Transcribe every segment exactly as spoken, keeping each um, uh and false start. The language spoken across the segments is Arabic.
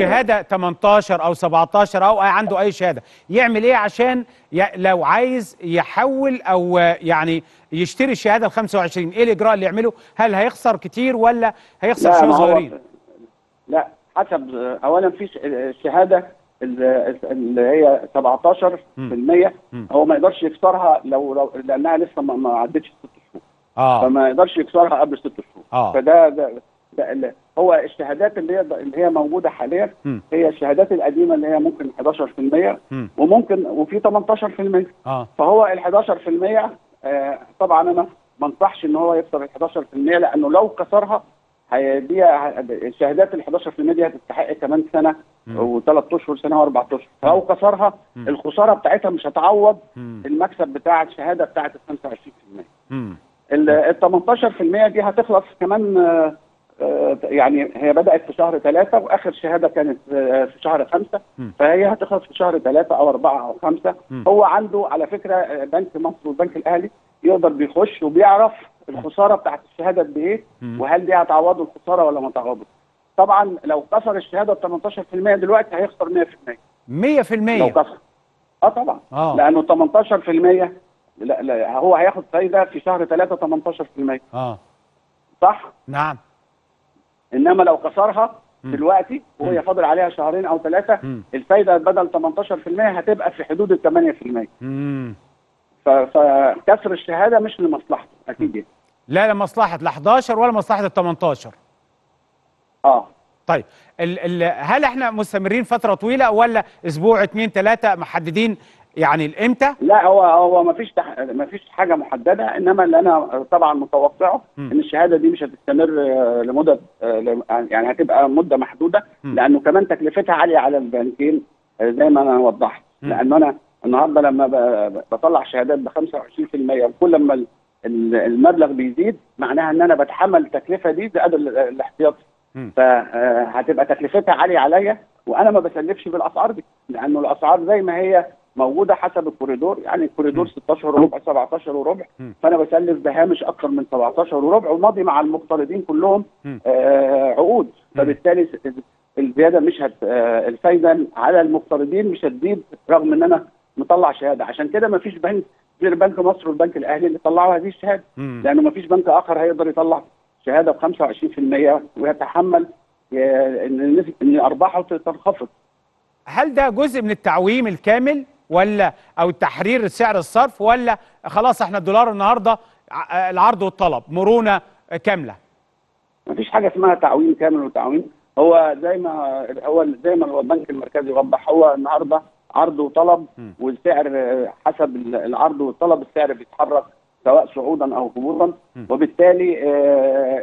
شهاده تمنتاشر او سبعتاشر او عنده اي شهاده، يعمل ايه عشان لو عايز يحول او يعني يشتري الشهاده ال خمسة وعشرين؟ ايه الاجراء اللي يعمله؟ هل هيخسر كتير ولا هيخسر شويه صغيرين؟ لا حسب، اولا في الشهاده اللي هي سبعتاشر بالمية هو ما يقدرش يكسرها لو لانها لسه ما عدتش ست شهور. اه فما يقدرش يكسرها قبل ست شهور. اه فده ده ده هو الشهادات اللي هي اللي هي موجوده حاليا هي الشهادات القديمه اللي هي ممكن حداشر بالمية وممكن وفي تمنتاشر بالمية. اه فهو ال حداشر بالمية آه طبعا انا ما انصحش ان هو يكسر ال حداشر بالمية، لانه لو كسرها هيبيع الشهادات ال حداشر بالمية دي هتستحق كمان سنه وثلاث اشهر، سنه واربع اشهر، فلو كسرها الخساره بتاعتها مش هتعوض المكسب بتاع الشهاده بتاعت ال خمسة وعشرين بالمية. ال تمنتاشر بالمية دي هتخلص كمان آه يعني هي بدأت في شهر ثلاثة وآخر شهادة كانت في شهر خمسة، فهي هتخلص في شهر ثلاثة أو أربعة أو خمسة. هو عنده على فكرة بنك مصر والبنك الأهلي يقدر بيخش وبيعرف الخسارة بتاعت الشهادة قد إيه وهل دي هتعوضه الخسارة ولا ما تعوضه. طبعًا لو كسر الشهادة ب تمنتاشر بالمية دلوقتي هيخسر مية بالمية. مية بالمية لو كسر. أه طبعًا. أوه. لأنه تمنتاشر بالمية لا لا هو هياخد فايدة في شهر ثلاثة تمنتاشر بالمية. أه. صح؟ نعم. انما لو كسرها دلوقتي وهي فاضل عليها شهرين او ثلاثه الفايده بدل تمنتاشر بالمية هتبقى في حدود ال تمانية بالمية. فكسر الشهاده مش لمصلحته اكيد يعني. لا لا مصلحه ال حداشر ولا مصلحه ال تمنتاشر. اه طيب ال ال هل احنا مستمرين فتره طويله ولا اسبوع اتنين ثلاثه محددين يعني الامتى؟ لا هو هو ما فيش تح... ما فيش حاجه محدده، انما اللي انا طبعا متوقعه ان الشهاده دي مش هتستمر لمده يعني هتبقى مده محدوده، لانه كمان تكلفتها عاليه على البنكين زي ما انا وضحت، لانه انا النهارده لما بطلع شهادات ب خمسة وعشرين بالمية وكل ما المبلغ بيزيد معناها ان انا بتحمل التكلفه دي زائد الاحتياطي، فهتبقى تكلفتها عاليه عليا وانا ما بسلفش بالاسعار دي، لانه الاسعار زي ما هي موجوده حسب الكوريدور، يعني الكوريدور ستة اشهر وربع سبعتاشر وربع، فانا بسلف بهامش اكثر من سبعتاشر وربع وماضي مع المقترضين كلهم آه عقود، فبالتالي الزياده مش هت آه الفايده على المقترضين مش هتزيد رغم ان انا مطلع شهاده، عشان كده ما فيش بنك غير بنك مصر والبنك الاهلي اللي طلعوا هذه الشهاده، لانه ما فيش بنك اخر هيقدر يطلع شهاده ب خمسة وعشرين بالمية ويتحمل ان ان ارباحه تنخفض. هل ده جزء من التعويم الكامل؟ ولا او تحرير سعر الصرف، ولا خلاص احنا الدولار النهارده العرض والطلب مرونه كامله؟ مفيش حاجه اسمها تعويم كامل وتعويم، هو زي ما هو زي ما البنك المركزي وضح، هو النهارده عرض وطلب والسعر حسب العرض والطلب السعر بيتحرك سواء صعودا او هبوطا، وبالتالي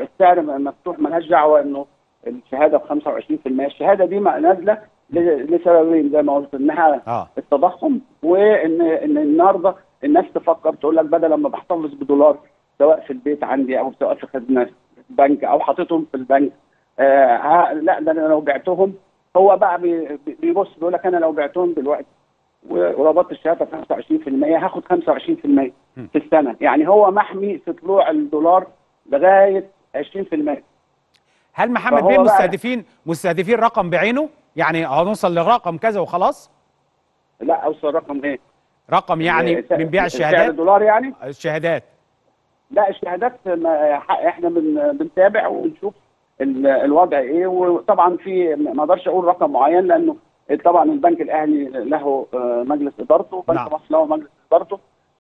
السعر مفتوح مالهاش دعوه انه الشهاده ب خمسة وعشرين بالمية، الشهاده دي نازله لسببين زي ما قلت، انها آه. التضخم، وان ان النهارده الناس تفكر تقول لك بدل ما بحتفظ بدولار سواء في البيت عندي او سواء في خزنه بنك او حاططهم في البنك آه لا ده انا لو بعتهم، هو بقى بيبص بيقول لك انا لو بعتهم دلوقتي وربطت الشهاده خمسة وعشرين بالمية هاخد خمسة وعشرين بالمية في السنه، يعني هو محمي في طلوع الدولار لغايه عشرين بالمية. هل محمد بيه مستهدفين مستهدفين رقم بعينه؟ يعني هنوصل لرقم كذا وخلاص؟ لا اوصل رقم ايه؟ رقم يعني من بيع الشهادات؟ سعر الدولار يعني؟ الشهادات لا الشهادات احنا بنتابع ونشوف الوضع ايه، وطبعا في ما اقدرش اقول رقم معين لانه طبعا البنك الاهلي له مجلس ادارته وبنك مصر له مجلس ادارته،